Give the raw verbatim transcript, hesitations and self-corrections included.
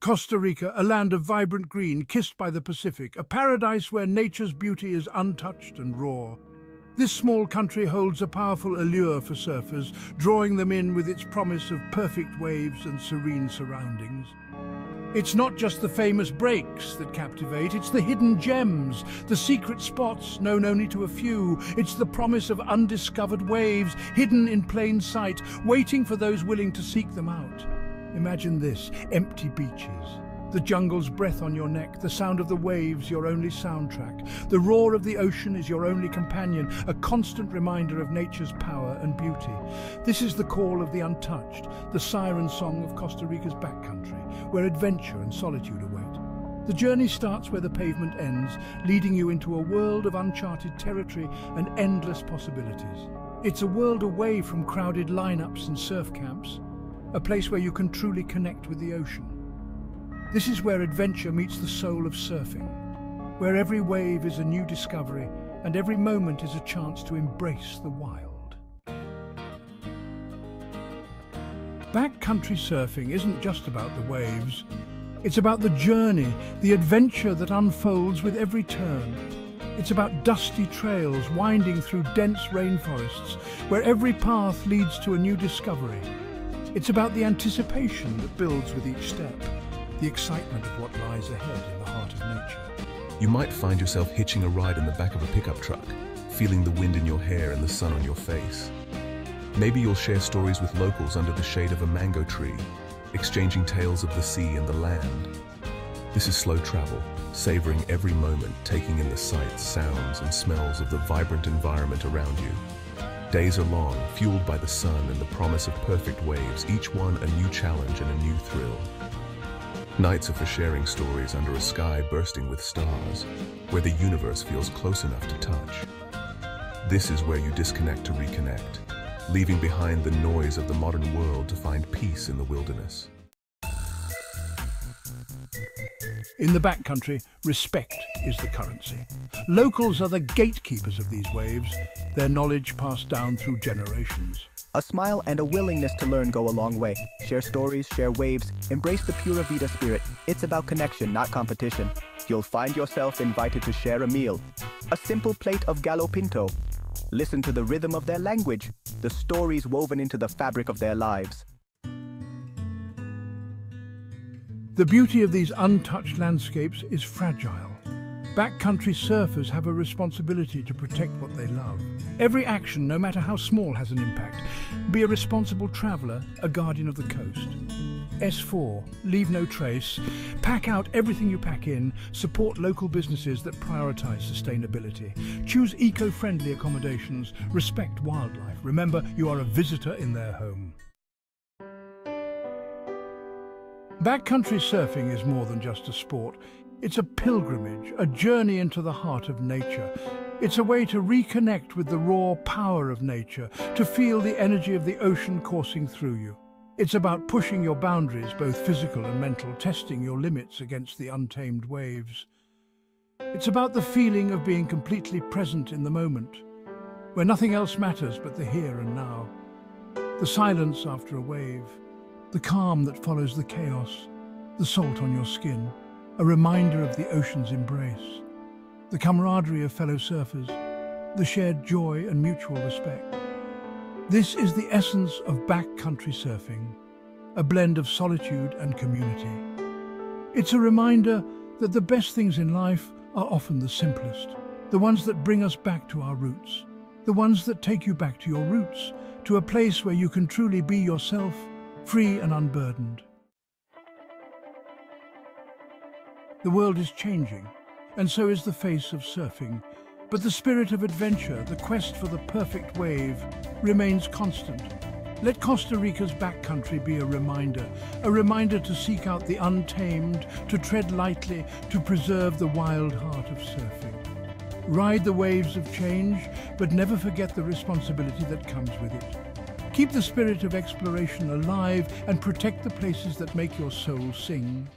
Costa Rica, a land of vibrant green, kissed by the Pacific, a paradise where nature's beauty is untouched and raw. This small country holds a powerful allure for surfers, drawing them in with its promise of perfect waves and serene surroundings. It's not just the famous breaks that captivate, it's the hidden gems, the secret spots known only to a few. It's the promise of undiscovered waves, hidden in plain sight, waiting for those willing to seek them out. Imagine this: empty beaches, the jungle's breath on your neck, the sound of the waves your only soundtrack. The roar of the ocean is your only companion, a constant reminder of nature's power and beauty. This is the call of the untouched, the siren song of Costa Rica's backcountry, where adventure and solitude await. The journey starts where the pavement ends, leading you into a world of uncharted territory and endless possibilities. It's a world away from crowded lineups and surf camps, a place where you can truly connect with the ocean. This is where adventure meets the soul of surfing, where every wave is a new discovery and every moment is a chance to embrace the wild. Backcountry surfing isn't just about the waves. It's about the journey, the adventure that unfolds with every turn. It's about dusty trails winding through dense rainforests, where every path leads to a new discovery. It's about the anticipation that builds with each step, the excitement of what lies ahead in the heart of nature. You might find yourself hitching a ride in the back of a pickup truck, feeling the wind in your hair and the sun on your face. Maybe you'll share stories with locals under the shade of a mango tree, exchanging tales of the sea and the land. This is slow travel, savoring every moment, taking in the sights, sounds, and smells of the vibrant environment around you. Days are long, fueled by the sun and the promise of perfect waves, each one a new challenge and a new thrill. Nights are for sharing stories under a sky bursting with stars, where the universe feels close enough to touch. This is where you disconnect to reconnect, leaving behind the noise of the modern world to find peace in the wilderness. In the backcountry, respect is the currency. Locals are the gatekeepers of these waves, their knowledge passed down through generations. A smile and a willingness to learn go a long way. Share stories, share waves, embrace the Pura Vida spirit. It's about connection, not competition. You'll find yourself invited to share a meal, a simple plate of gallo pinto. Listen to the rhythm of their language, the stories woven into the fabric of their lives. The beauty of these untouched landscapes is fragile. Backcountry surfers have a responsibility to protect what they love. Every action, no matter how small, has an impact. Be a responsible traveller, a guardian of the coast. S four, leave no trace. Pack out everything you pack in. Support local businesses that prioritise sustainability. Choose eco-friendly accommodations. Respect wildlife. Remember, you are a visitor in their home. Backcountry surfing is more than just a sport. It's a pilgrimage, a journey into the heart of nature. It's a way to reconnect with the raw power of nature, to feel the energy of the ocean coursing through you. It's about pushing your boundaries, both physical and mental, testing your limits against the untamed waves. It's about the feeling of being completely present in the moment, where nothing else matters but the here and now. The silence after a wave, the calm that follows the chaos, the salt on your skin, a reminder of the ocean's embrace, the camaraderie of fellow surfers, the shared joy and mutual respect. This is the essence of backcountry surfing, a blend of solitude and community. It's a reminder that the best things in life are often the simplest, the ones that bring us back to our roots, the ones that take you back to your roots, to a place where you can truly be yourself, free and unburdened. The world is changing, and so is the face of surfing. But the spirit of adventure, the quest for the perfect wave, remains constant. Let Costa Rica's backcountry be a reminder, a reminder to seek out the untamed, to tread lightly, to preserve the wild heart of surfing. Ride the waves of change, but never forget the responsibility that comes with it. Keep the spirit of exploration alive and protect the places that make your soul sing.